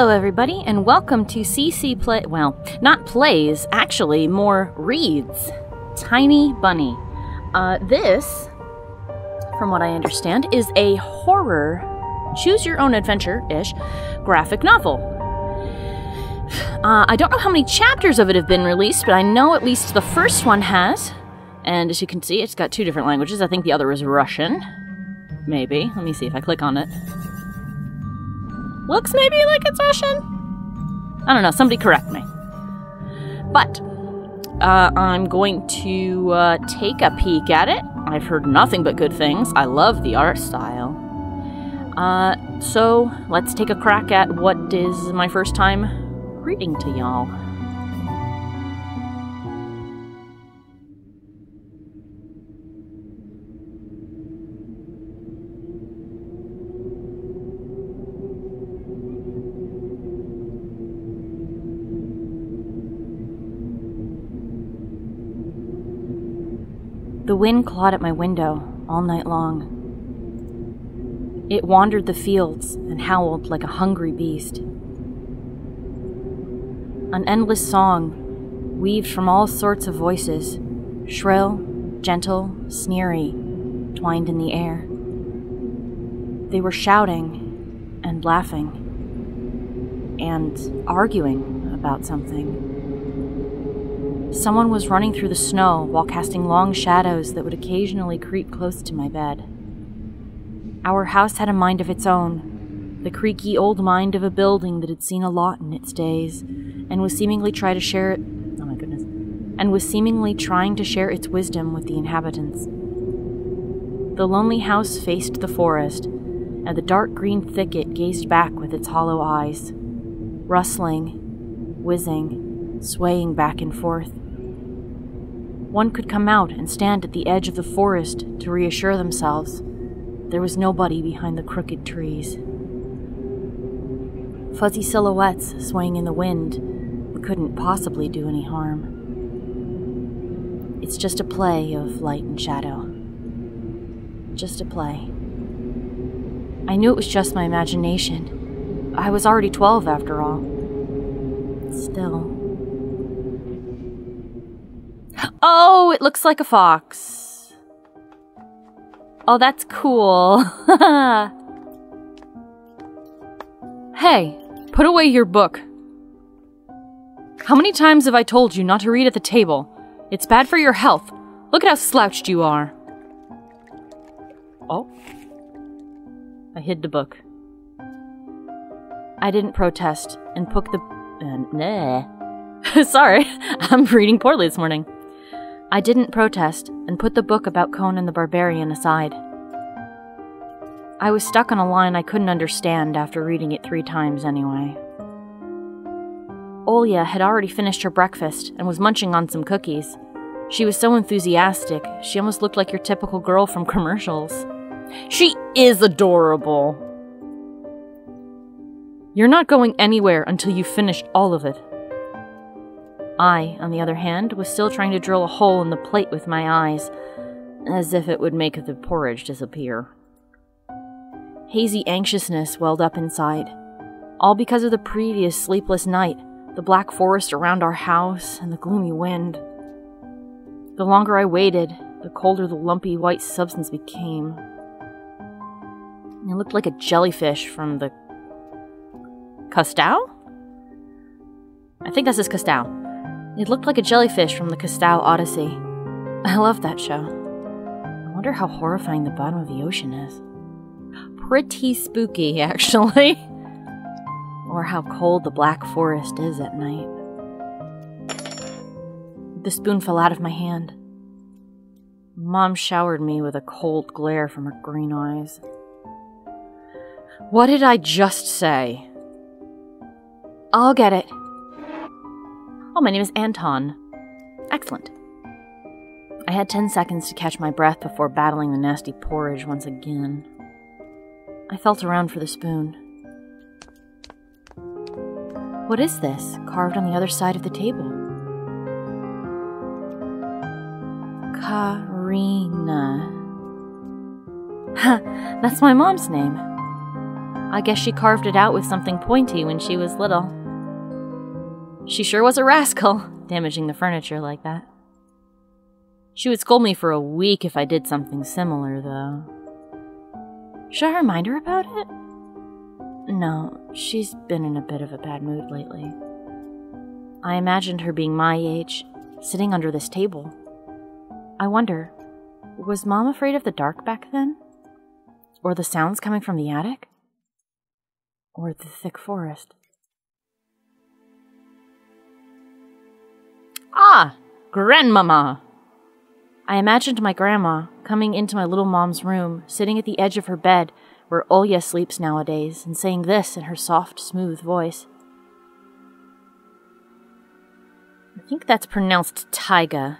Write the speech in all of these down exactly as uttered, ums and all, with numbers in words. Hello everybody and welcome to C C Play, well, not plays, actually more reads, Tiny Bunny. Uh, this, from what I understand, is a horror, choose your own adventure-ish graphic novel. Uh, I don't know how many chapters of it have been released, but I know at least the first one has. And as you can see, it's got two different languages. I think the other is Russian. Maybe. Let me see if I click on it. Looks maybe like it's Russian? I don't know. Somebody correct me. But uh, I'm going to uh, take a peek at it. I've heard nothing but good things. I love the art style. Uh, so let's take a crack at what is my first time reading to y'all. The wind clawed at my window all night long. It wandered the fields and howled like a hungry beast. An endless song weaved from all sorts of voices, shrill, gentle, sneery, twined in the air. They were shouting and laughing and arguing about something. Someone was running through the snow while casting long shadows that would occasionally creep close to my bed. Our house had a mind of its own, the creaky old mind of a building that had seen a lot in its days, and was seemingly trying to share it. Oh my goodness! And was seemingly trying to share its wisdom with the inhabitants. The lonely house faced the forest, and the dark green thicket gazed back with its hollow eyes, rustling, whizzing, swaying back and forth. One could come out and stand at the edge of the forest to reassure themselves. There was nobody behind the crooked trees. Fuzzy silhouettes swaying in the wind couldn't possibly do any harm. It's just a play of light and shadow. Just a play. I knew it was just my imagination. I was already twelve after all. Still. Oh, it looks like a fox. Oh, that's cool. Hey, put away your book. How many times have I told you not to read at the table? It's bad for your health. Look at how slouched you are. Oh. I hid the book. I didn't protest and poked the... Uh, nah. Sorry, I'm reading poorly this morning. I didn't protest and put the book about Conan the Barbarian aside. I was stuck on a line I couldn't understand after reading it three times anyway. Olya had already finished her breakfast and was munching on some cookies. She was so enthusiastic, she almost looked like your typical girl from commercials. She is adorable! You're not going anywhere until you've finished all of it. I, on the other hand, was still trying to drill a hole in the plate with my eyes, as if it would make the porridge disappear. Hazy anxiousness welled up inside, all because of the previous sleepless night, the black forest around our house, and the gloomy wind. The longer I waited, the colder the lumpy white substance became. It looked like a jellyfish from the... Castaway? I think this is Castaway. It looked like a jellyfish from the Castaway Odyssey. I love that show. I wonder how horrifying the bottom of the ocean is. Pretty spooky, actually. Or how cold the black forest is at night. The spoon fell out of my hand. Mom showered me with a cold glare from her green eyes. What did I just say? I'll get it. Oh, my name is Anton. Excellent. I had ten seconds to catch my breath before battling the nasty porridge once again. I felt around for the spoon. What is this, carved on the other side of the table? Karina. Ha, that's my mom's name. I guess she carved it out with something pointy when she was little. She sure was a rascal, damaging the furniture like that. She would scold me for a week if I did something similar, though. Should I remind her about it? No, she's been in a bit of a bad mood lately. I imagined her being my age, sitting under this table. I wonder, was Mom afraid of the dark back then? Or the sounds coming from the attic? Or the thick forest? Ah, Grandmama! I imagined my grandma coming into my little mom's room, sitting at the edge of her bed where Olya sleeps nowadays, and saying this in her soft, smooth voice. I think that's pronounced Taiga.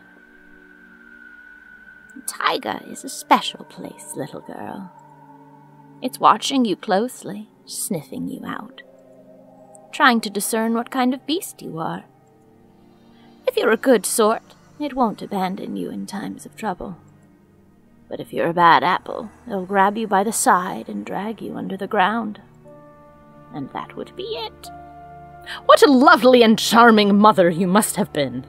Taiga is a special place, little girl. It's watching you closely, sniffing you out, trying to discern what kind of beast you are. If you're a good sort, it won't abandon you in times of trouble. But if you're a bad apple, it'll grab you by the side and drag you under the ground. And that would be it. What a lovely and charming mother you must have been!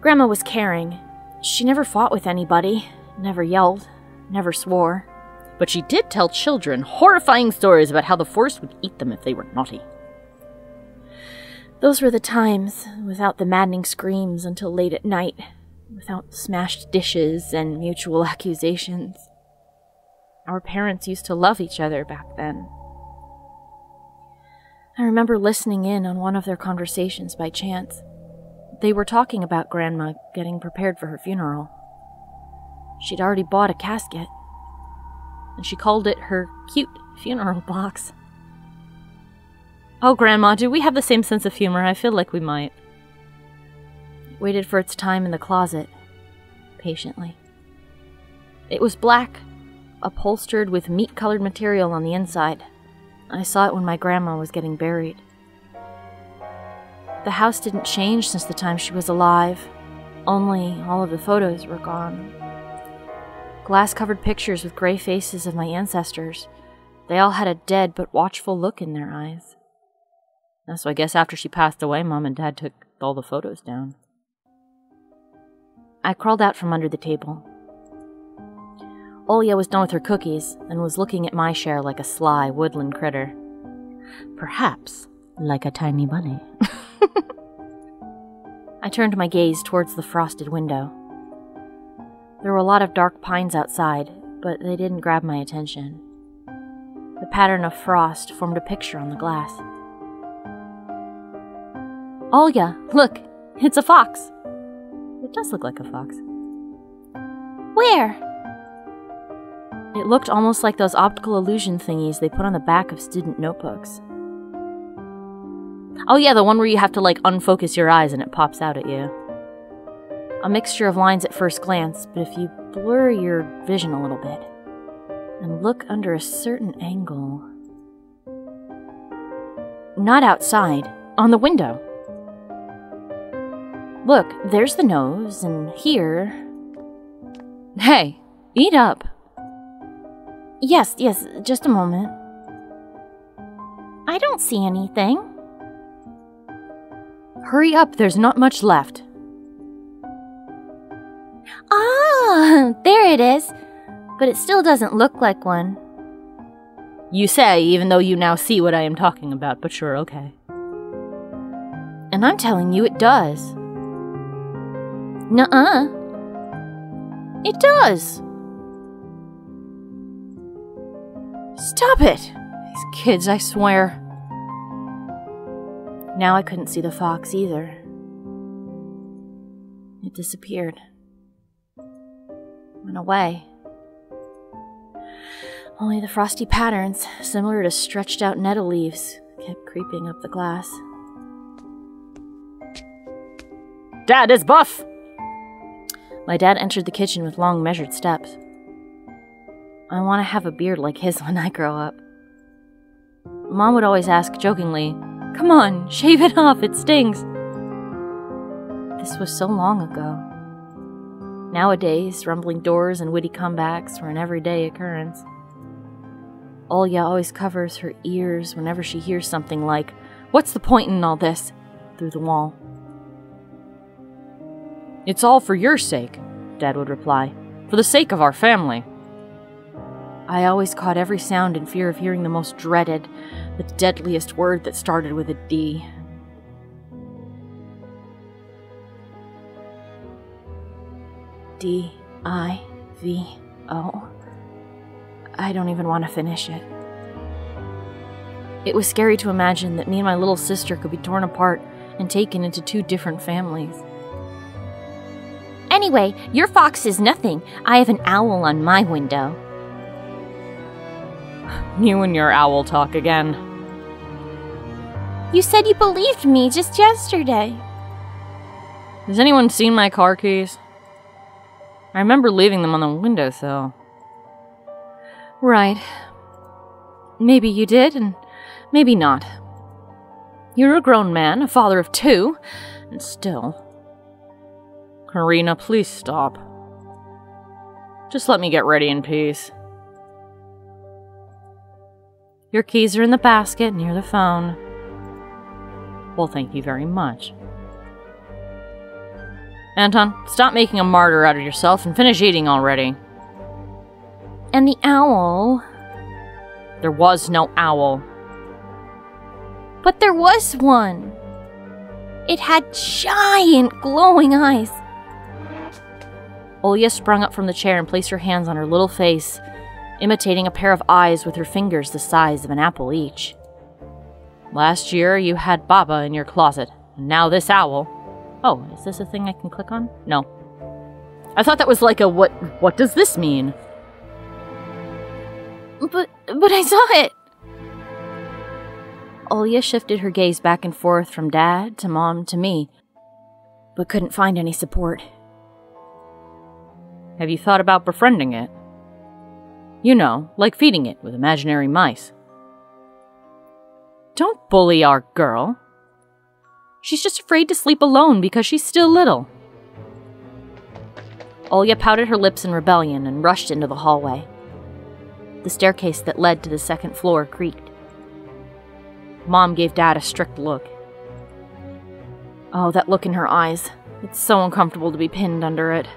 Grandma was caring. She never fought with anybody, never yelled, never swore. But she did tell children horrifying stories about how the forest would eat them if they were naughty. Those were the times, without the maddening screams until late at night. Without smashed dishes and mutual accusations. Our parents used to love each other back then. I remember listening in on one of their conversations by chance. They were talking about Grandma getting prepared for her funeral. She'd already bought a casket, and she called it her cute funeral box. Oh, Grandma, do we have the same sense of humor? I feel like we might. Waited for its time in the closet, patiently. It was black, upholstered with meat-colored material on the inside. I saw it when my grandma was getting buried. The house didn't change since the time she was alive, only all of the photos were gone. Glass-covered pictures with gray faces of my ancestors. They all had a dead but watchful look in their eyes. So I guess after she passed away, Mom and Dad took all the photos down. I crawled out from under the table. Olya was done with her cookies and was looking at my share like a sly woodland critter. Perhaps like a tiny bunny. I turned my gaze towards the frosted window. There were a lot of dark pines outside, but they didn't grab my attention. The pattern of frost formed a picture on the glass. Olya, look! It's a fox! It does look like a fox. Where? It looked almost like those optical illusion thingies they put on the back of student notebooks. Oh yeah, the one where you have to, like, unfocus your eyes and it pops out at you. A mixture of lines at first glance, but if you blur your vision a little bit and look under a certain angle... Not outside, on the window. Look, there's the nose, and here... Hey, eat up. Yes, yes, just a moment. I don't see anything. Hurry up, there's not much left. Ah, there it is. But it still doesn't look like one. You say, even though you now see what I am talking about, but sure, okay. And I'm telling you it does. Nuh-uh. It does. Stop it. These kids, I swear. Now I couldn't see the fox either. It disappeared. Went away. Only the frosty patterns, similar to stretched out nettle leaves, kept creeping up the glass. Dad is buff! My dad entered the kitchen with long, measured steps. I want to have a beard like his when I grow up. Mom would always ask jokingly, "Come on, shave it off, it stings." This was so long ago. Nowadays, rumbling doors and witty comebacks were an everyday occurrence. Olya always covers her ears whenever she hears something like, "What's the point in all this?" through the wall. "It's all for your sake," Dad would reply. "For the sake of our family." I always caught every sound in fear of hearing the most dreaded, the deadliest word that started with a D. D I V O. I don't even want to finish it. It was scary to imagine that me and my little sister could be torn apart and taken into two different families. "Anyway, your fox is nothing. I have an owl on my window." "You and your owl talk again." "You said you believed me just yesterday." "Has anyone seen my car keys? I remember leaving them on the windowsill." "Right. Maybe you did, and maybe not. You're a grown man, a father of two, and still..." "Karina, please stop. Just let me get ready in peace." "Your keys are in the basket near the phone." "Well, thank you very much." "Anton, stop making a martyr out of yourself and finish eating already." "And the owl..." "There was no owl." "But there was one. It had giant glowing eyes." Olya sprung up from the chair and placed her hands on her little face, imitating a pair of eyes with her fingers the size of an apple each. "Last year you had Baba in your closet, and now this owl..." Oh, is this a thing I can click on? No. I thought that was like a what, what does this mean? But, but I saw it! Olya shifted her gaze back and forth from Dad to Mom to me, but couldn't find any support. "Have you thought about befriending it? You know, like feeding it with imaginary mice." "Don't bully our girl. She's just afraid to sleep alone because she's still little." Olya pouted her lips in rebellion and rushed into the hallway. The staircase that led to the second floor creaked. Mom gave Dad a strict look. Oh, that look in her eyes. It's so uncomfortable to be pinned under it.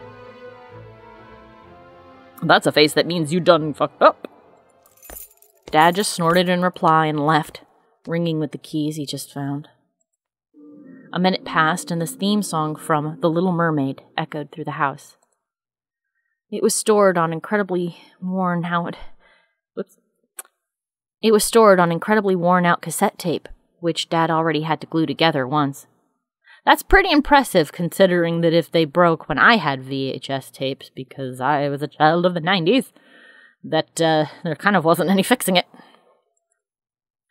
"That's a face that means you done fucked up." Dad just snorted in reply and left, ringing with the keys he just found. A minute passed, and this theme song from The Little Mermaid echoed through the house. It was stored on incredibly worn out... Whoops. It was stored on incredibly worn-out cassette tape, which Dad already had to glue together once. That's pretty impressive, considering that if they broke when I had V H S tapes, because I was a child of the nineties, that uh, there kind of wasn't any fixing it.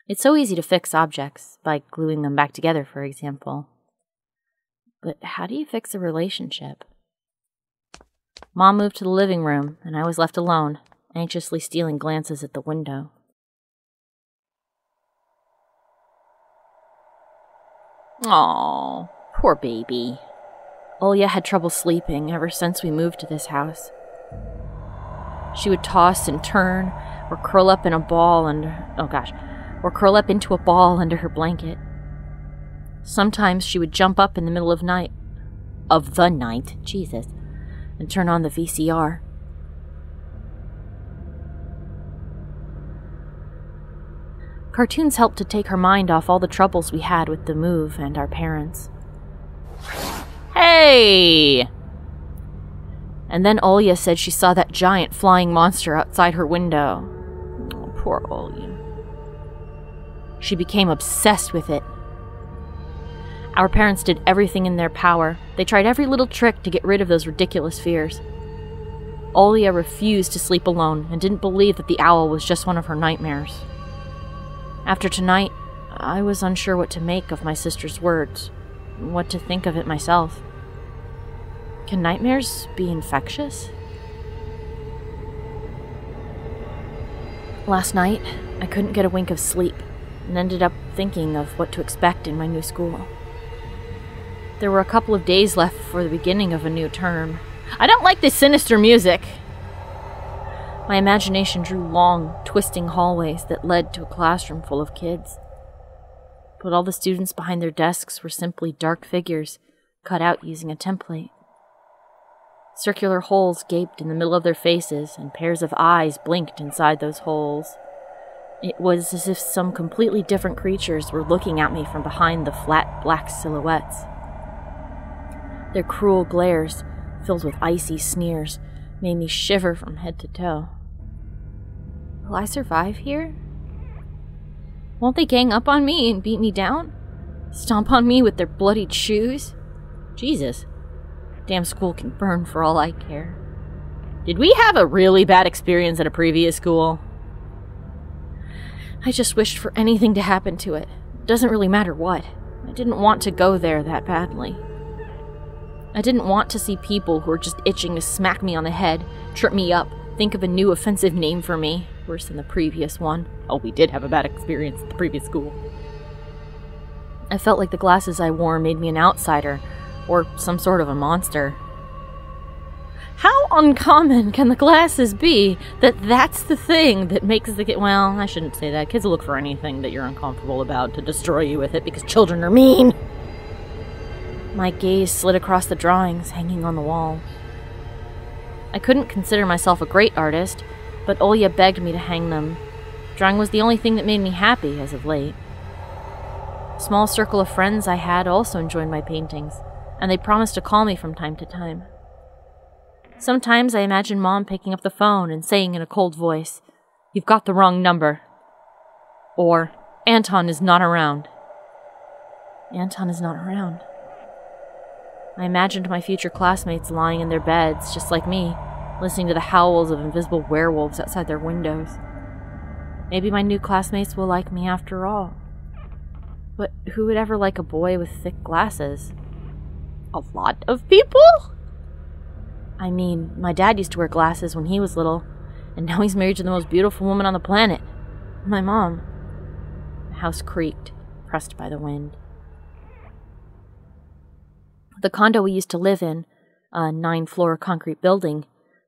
It's so easy to fix objects, by gluing them back together, for example. But how do you fix a relationship? Mom moved to the living room, and I was left alone, anxiously stealing glances at the window. Aww, poor baby. Olya had trouble sleeping ever since we moved to this house. She would toss and turn, or curl up in a ball under, oh gosh, or curl up into a ball under her blanket. Sometimes she would jump up in the middle of night, of the night, Jesus, and turn on the V C R. Cartoons helped to take her mind off all the troubles we had with the move and our parents. "Hey!" And then Olya said she saw that giant flying monster outside her window. Oh, poor Olya. She became obsessed with it. Our parents did everything in their power. They tried every little trick to get rid of those ridiculous fears. Olya refused to sleep alone and didn't believe that the owl was just one of her nightmares. After tonight, I was unsure what to make of my sister's words, what to think of it myself. Can nightmares be infectious? Last night, I couldn't get a wink of sleep and ended up thinking of what to expect in my new school. There were a couple of days left for the beginning of a new term. I don't like this sinister music. My imagination drew long, twisting hallways that led to a classroom full of kids. But all the students behind their desks were simply dark figures cut out using a template. Circular holes gaped in the middle of their faces, and pairs of eyes blinked inside those holes. It was as if some completely different creatures were looking at me from behind the flat, black silhouettes. Their cruel glares, filled with icy sneers, made me shiver from head to toe. Will I survive here? Won't they gang up on me and beat me down? Stomp on me with their bloodied shoes? Jesus. Damn school can burn for all I care. Did we have a really bad experience at a previous school? I just wished for anything to happen to it. Doesn't really matter what. I didn't want to go there that badly. I didn't want to see people who were just itching to smack me on the head, trip me up, think of a new offensive name for me. Worse than the previous one. Oh, we did have a bad experience at the previous school. I felt like the glasses I wore made me an outsider, or some sort of a monster. How uncommon can the glasses be that that's the thing that makes the kid... Well, I shouldn't say that. Kids will look for anything that you're uncomfortable about to destroy you with it, because children are mean. My gaze slid across the drawings hanging on the wall. I couldn't consider myself a great artist, but Olya begged me to hang them. Drawing was the only thing that made me happy as of late. A small circle of friends I had also enjoyed my paintings, and they promised to call me from time to time. Sometimes I imagined Mom picking up the phone and saying in a cold voice, "You've got the wrong number," or "Anton is not around." Anton is not around. I imagined my future classmates lying in their beds, just like me, listening to the howls of invisible werewolves outside their windows. Maybe my new classmates will like me after all. But who would ever like a boy with thick glasses? A lot of people? I mean, my dad used to wear glasses when he was little, and now he's married to the most beautiful woman on the planet, my mom. The house creaked, pressed by the wind. The condo we used to live in, a nine-floor concrete building,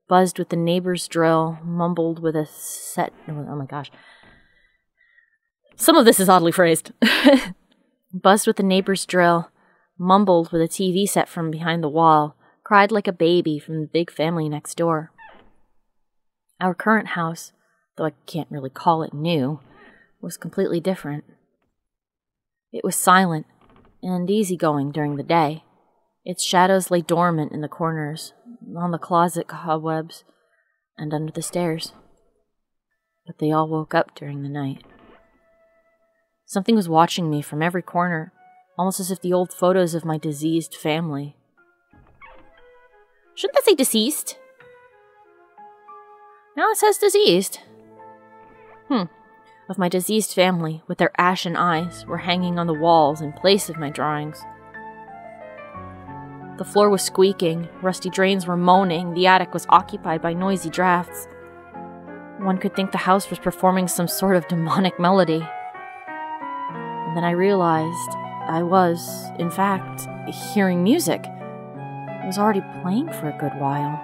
buzzed with the neighbor's drill, mumbled with a set... Oh my gosh. Some of this is oddly phrased. Buzzed with the neighbor's drill, mumbled with a T V set from behind the wall, cried like a baby from the big family next door. Our current house, though I can't really call it new, was completely different. It was silent and easygoing during the day. Its shadows lay dormant in the corners, on the closet cobwebs, and under the stairs. But they all woke up during the night. Something was watching me from every corner, almost as if the old photos of my diseased family. Shouldn't that say deceased? No, it says diseased. Hmm. Of my diseased family, with their ashen eyes, were hanging on the walls in place of my drawings. The floor was squeaking, rusty drains were moaning, the attic was occupied by noisy drafts. One could think the house was performing some sort of demonic melody. And then I realized I was, in fact, hearing music. It was already playing for a good while.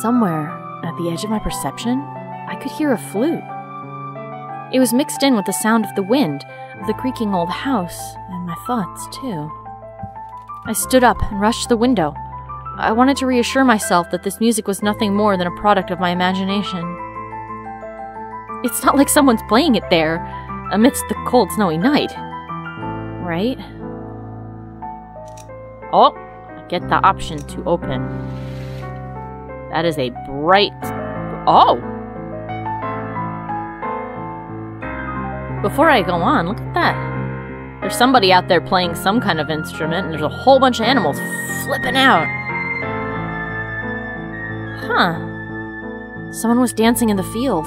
Somewhere, at the edge of my perception, I could hear a flute. It was mixed in with the sound of the wind, of the creaking old house, and my thoughts, too. I stood up and rushed to the window. I wanted to reassure myself that this music was nothing more than a product of my imagination. It's not like someone's playing it there, amidst the cold, snowy night. Right? Oh, I get the option to open. That is a bright... Oh! Before I go on, look at that. There's somebody out there playing some kind of instrument, and there's a whole bunch of animals flipping out. Huh. Someone was dancing in the field.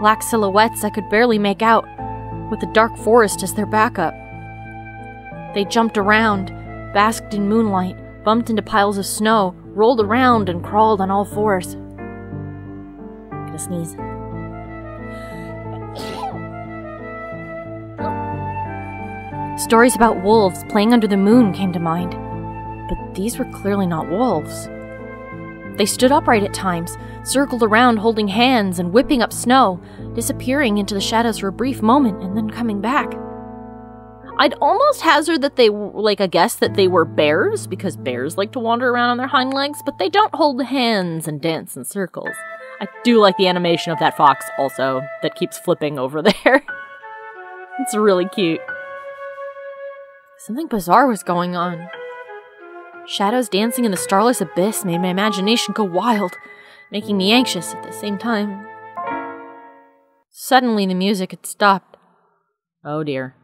Black silhouettes I could barely make out, with the dark forest as their backup. They jumped around, basked in moonlight, bumped into piles of snow, rolled around, and crawled on all fours. I'm gonna sneeze. Stories about wolves playing under the moon came to mind, but these were clearly not wolves. They stood upright at times, circled around holding hands and whipping up snow, disappearing into the shadows for a brief moment and then coming back. I'd almost hazard that they, like, a guess that they were bears, because bears like to wander around on their hind legs, but they don't hold hands and dance in circles. I do like the animation of that fox, also, that keeps flipping over there. It's really cute. Something bizarre was going on. Shadows dancing in the starless abyss made my imagination go wild, making me anxious at the same time. Suddenly, the music had stopped. Oh dear.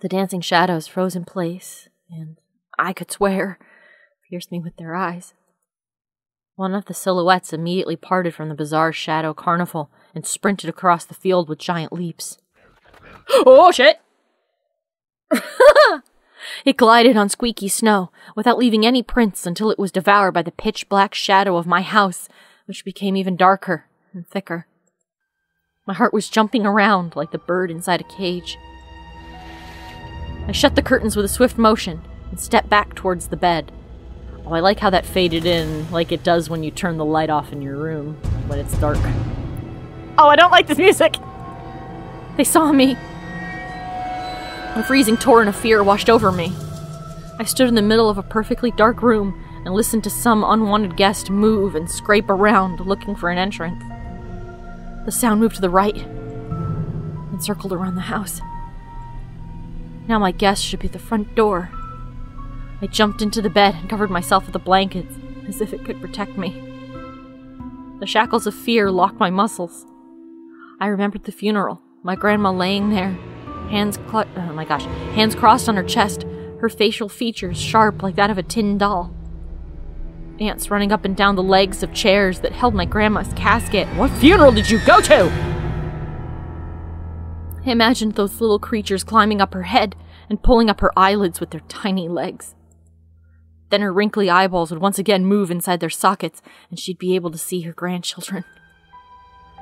The dancing shadows froze in place, and I could swear, pierced me with their eyes. One of the silhouettes immediately parted from the bizarre shadow carnival and sprinted across the field with giant leaps. Oh, shit! It glided on squeaky snow, without leaving any prints until it was devoured by the pitch-black shadow of my house, which became even darker and thicker. My heart was jumping around like the bird inside a cage. I shut the curtains with a swift motion and stepped back towards the bed. Oh, I like how that faded in, like it does when you turn the light off in your room when it's dark. Oh, I don't like this music! They saw me. A freezing torrent of fear washed over me. I stood in the middle of a perfectly dark room and listened to some unwanted guest move and scrape around looking for an entrance. The sound moved to the right and circled around the house. Now my guest should be at the front door. I jumped into the bed and covered myself with the blankets as if it could protect me. The shackles of fear locked my muscles. I remembered the funeral, my grandma laying there. Hands cl- oh my gosh, hands crossed on her chest, her facial features sharp like that of a tin doll. Ants running up and down the legs of chairs that held my grandma's casket. What funeral did you go to? I imagined those little creatures climbing up her head and pulling up her eyelids with their tiny legs. Then her wrinkly eyeballs would once again move inside their sockets, and she'd be able to see her grandchildren.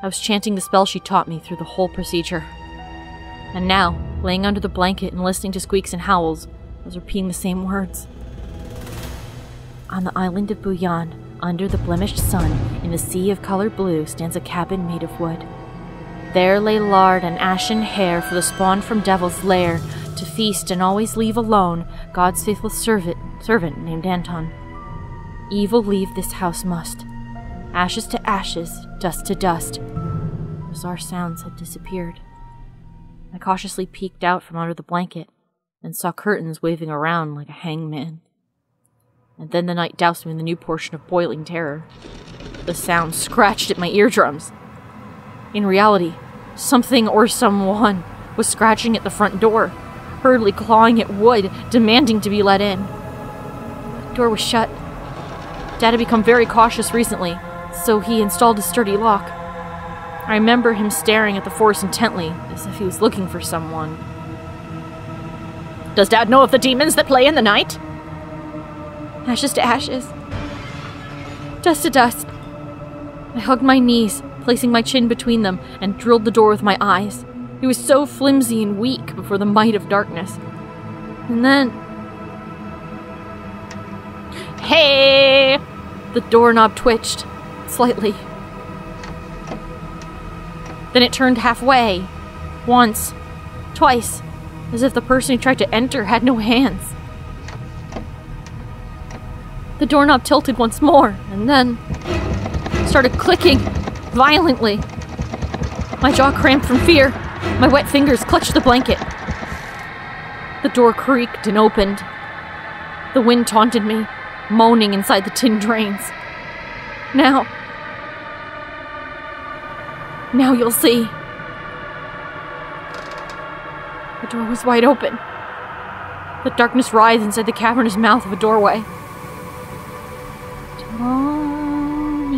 I was chanting the spell she taught me through the whole procedure. And now, laying under the blanket and listening to squeaks and howls, I was repeating the same words. On the island of Buyan, under the blemished sun, in the sea of colored blue, stands a cabin made of wood. There lay lard and ashen hair for the spawn from devil's lair, to feast and always leave alone God's faithful servant, servant named Anton. Evil leave this house must. Ashes to ashes, dust to dust. Bizarre sounds had disappeared. I cautiously peeked out from under the blanket and saw curtains waving around like a hangman. And then the night doused me in the new portion of boiling terror. The sound scratched at my eardrums. In reality, something or someone was scratching at the front door, hurriedly clawing at wood, demanding to be let in. The door was shut. Dad had become very cautious recently, so he installed a sturdy lock. I remember him staring at the forest intently, as if he was looking for someone. Does Dad know of the demons that play in the night? Ashes to ashes. Dust to dust. I hugged my knees, placing my chin between them, and drilled the door with my eyes. It was so flimsy and weak before the might of darkness. And then... Hey! The doorknob twitched, slightly. Then it turned halfway, once, twice, as if the person who tried to enter had no hands. The doorknob tilted once more, and then started clicking violently. My jaw cramped from fear. My wet fingers clutched the blanket. The door creaked and opened. The wind taunted me, moaning inside the tin drains. Now... Now you'll see. The door was wide open. The darkness writhed inside the cavernous mouth of a doorway. Tony.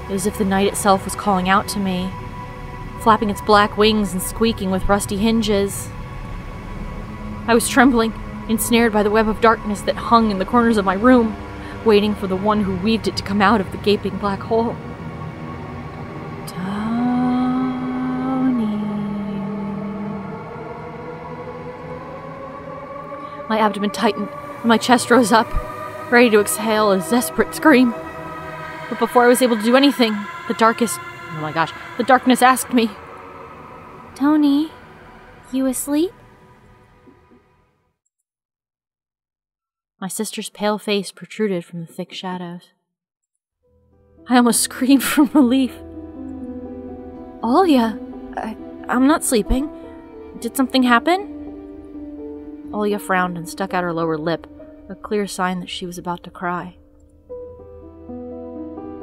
It was as if the night itself was calling out to me, flapping its black wings and squeaking with rusty hinges. I was trembling, ensnared by the web of darkness that hung in the corners of my room, waiting for the one who weaved it to come out of the gaping black hole. Tony. My abdomen tightened, and my chest rose up, ready to exhale a desperate scream. But before I was able to do anything, the darkest... Oh my gosh, the darkness asked me. Tony, you asleep? My sister's pale face protruded from the thick shadows. I almost screamed from relief. Olya, I, I'm not sleeping. Did something happen? Olya frowned and stuck out her lower lip, a clear sign that she was about to cry.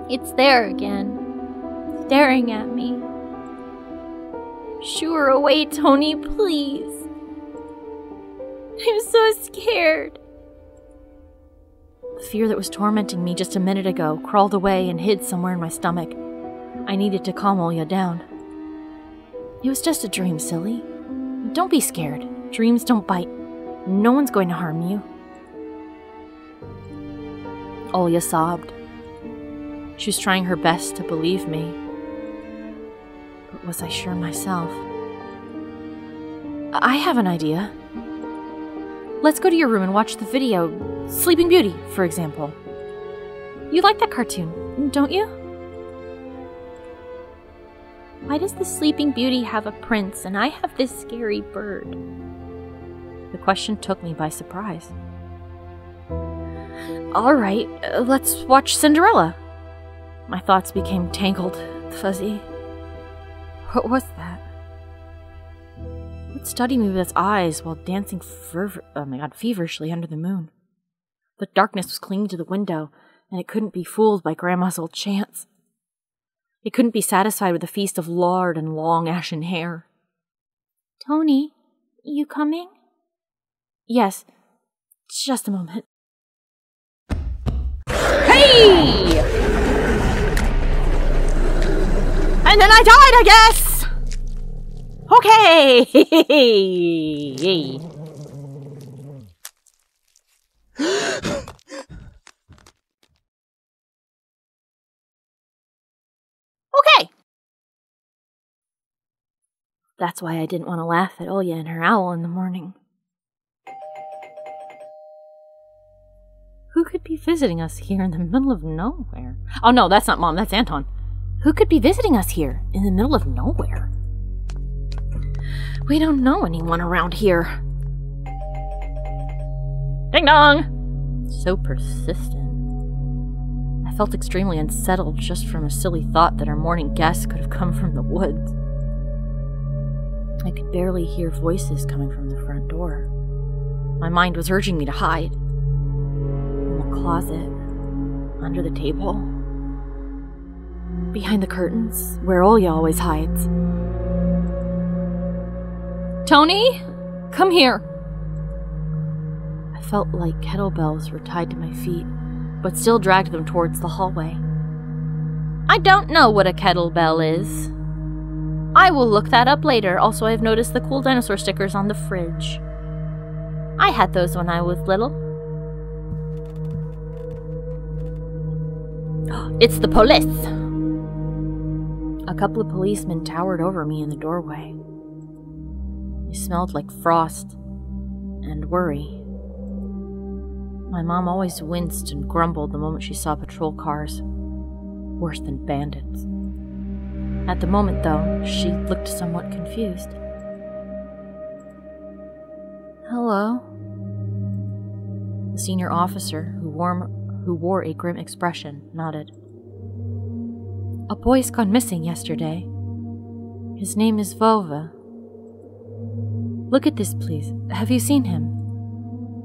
It's there again, staring at me. Shoo her away, Tony, please. I'm so scared. The fear that was tormenting me just a minute ago crawled away and hid somewhere in my stomach. I needed to calm Olya down. It was just a dream, silly. Don't be scared. Dreams don't bite. No one's going to harm you. Olya sobbed. She was trying her best to believe me. But was I sure myself? I have an idea. Let's go to your room and watch the video... Sleeping Beauty, for example. You like that cartoon, don't you? Why does the Sleeping Beauty have a prince and I have this scary bird? The question took me by surprise. All right, uh, let's watch Cinderella. My thoughts became tangled, fuzzy. What was that? It studied me with its eyes while dancing ferv- oh my God, feverishly under the moon. The darkness was clinging to the window, and it couldn't be fooled by Grandma's old chants. It couldn't be satisfied with a feast of lard and long ashen hair. Tony, you coming? Yes, just a moment. Hey! And then I died, I guess! Okay! Okay! That's why I didn't want to laugh at Olya and her owl in the morning. Who could be visiting us here in the middle of nowhere? Oh no, that's not Mom, that's Anton. Who could be visiting us here in the middle of nowhere? We don't know anyone around here. Ding dong! So persistent. I felt extremely unsettled just from a silly thought that our morning guests could have come from the woods. I could barely hear voices coming from the front door. My mind was urging me to hide. In the closet, under the table, behind the curtains, where Olya always hides. Tony, come here! I felt like kettlebells were tied to my feet, but still dragged them towards the hallway. I don't know what a kettlebell is. I will look that up later. Also, I have noticed the cool dinosaur stickers on the fridge. I had those when I was little. It's the police! A couple of policemen towered over me in the doorway. They smelled like frost and worry. My mom always winced and grumbled the moment she saw patrol cars. Worse than bandits. At the moment, though, she looked somewhat confused. Hello? The senior officer, who wore, who wore a grim expression, nodded. A boy's gone missing yesterday. His name is Vova. Look at this, please. Have you seen him?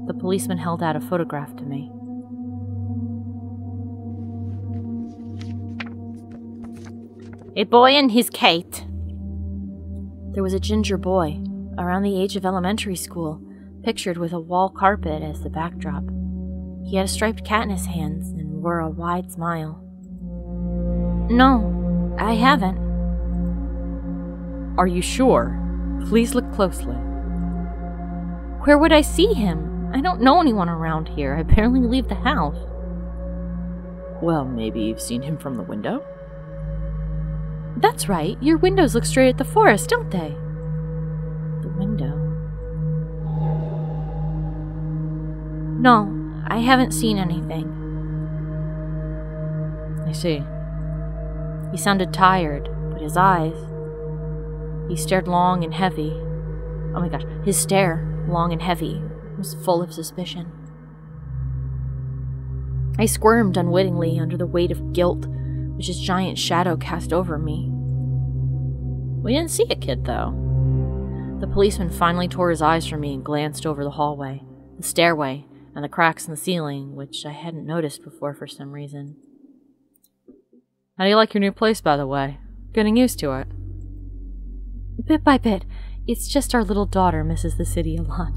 The policeman held out a photograph to me. A boy and his Kate. There was a ginger boy, around the age of elementary school, pictured with a wall carpet as the backdrop. He had a striped cat in his hands and wore a wide smile. No, I haven't. Are you sure? Please look closely. Where would I see him? I don't know anyone around here. I barely leave the house. Well, maybe you've seen him from the window? That's right. Your windows look straight at the forest, don't they? The window. No, I haven't seen anything. I see. He sounded tired, but his eyes... He stared long and heavy. Oh my gosh, his stare, long and heavy, was full of suspicion. I squirmed unwittingly under the weight of guilt which his giant shadow cast over me. We didn't see a kid, though. The policeman finally tore his eyes from me and glanced over the hallway, the stairway, and the cracks in the ceiling, which I hadn't noticed before for some reason. How do you like your new place, by the way? Getting used to it. Bit by bit. It's just our little daughter misses the city a lot.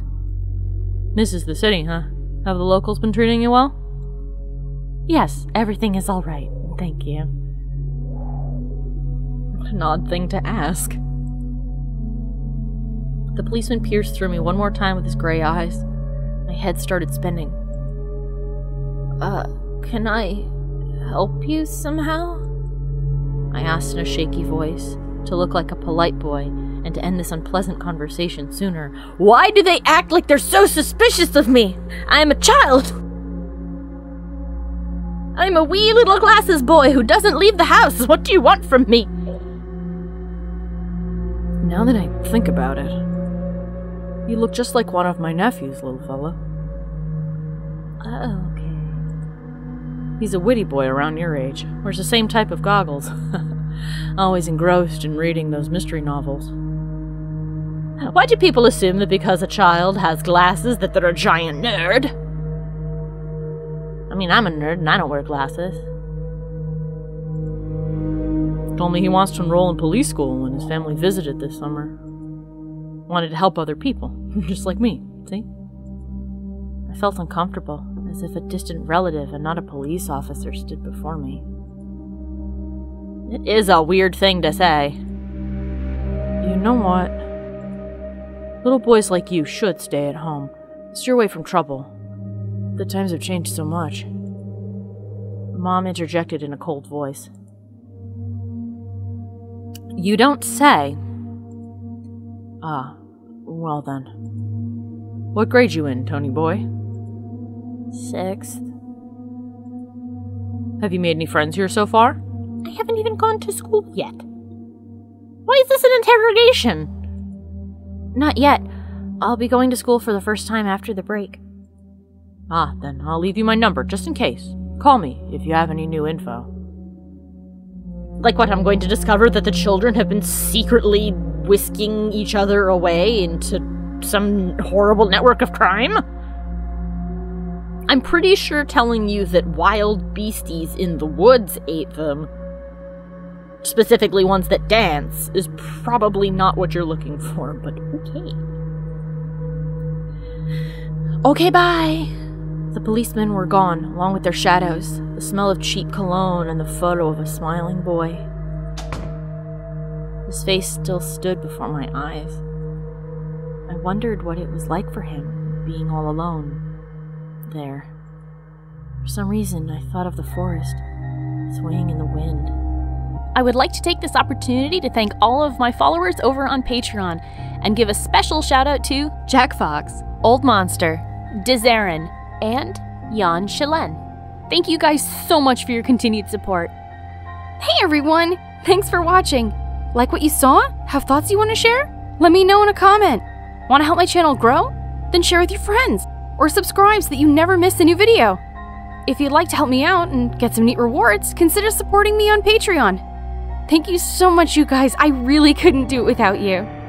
Misses the city, huh? Have the locals been treating you well? Yes, everything is all right. Thank you. What an odd thing to ask. The policeman pierced through me one more time with his gray eyes. My head started spinning. Uh, can I help you somehow? I asked in a shaky voice, to look like a polite boy, and to end this unpleasant conversation sooner. Why do they act like they're so suspicious of me? I am a child! I'm a wee little glasses boy who doesn't leave the house. What do you want from me? Now that I think about it, you look just like one of my nephews, little fella. Oh, okay. He's a witty boy around your age. Wears the same type of goggles. Always engrossed in reading those mystery novels. Why do people assume that because a child has glasses that they're a giant nerd? I mean, I'm a nerd and I don't wear glasses. Told me he wants to enroll in police school when his family visited this summer. Wanted to help other people, just like me, see? I felt uncomfortable, as if a distant relative and not a police officer stood before me. It is a weird thing to say. You know what? Little boys like you should stay at home. Steer away from trouble. The times have changed so much. Mom interjected in a cold voice. You don't say. Ah, well then. What grade you in, Tony boy? Sixth. Have you made any friends here so far? I haven't even gone to school yet. Why is this an interrogation? Not yet. I'll be going to school for the first time after the break. Ah, then I'll leave you my number, just in case. Call me if you have any new info. Like what, I'm going to discover that the children have been secretly whisking each other away into some horrible network of crime? I'm pretty sure telling you that wild beasties in the woods ate them, specifically ones that dance, is probably not what you're looking for, but okay. Okay, bye! The policemen were gone, along with their shadows, the smell of cheap cologne and the photo of a smiling boy. His face still stood before my eyes. I wondered what it was like for him, being all alone, there. For some reason, I thought of the forest, swaying in the wind. I would like to take this opportunity to thank all of my followers over on Patreon and give a special shout out to Jack Fox, Old Monster, Dezarin, and Jan Shillen. Thank you guys so much for your continued support. Hey everyone! Thanks for watching! Like what you saw? Have thoughts you want to share? Let me know in a comment! Want to help my channel grow? Then share with your friends, or subscribe so that you never miss a new video! If you'd like to help me out and get some neat rewards, consider supporting me on Patreon! Thank you so much, you guys. I really couldn't do it without you.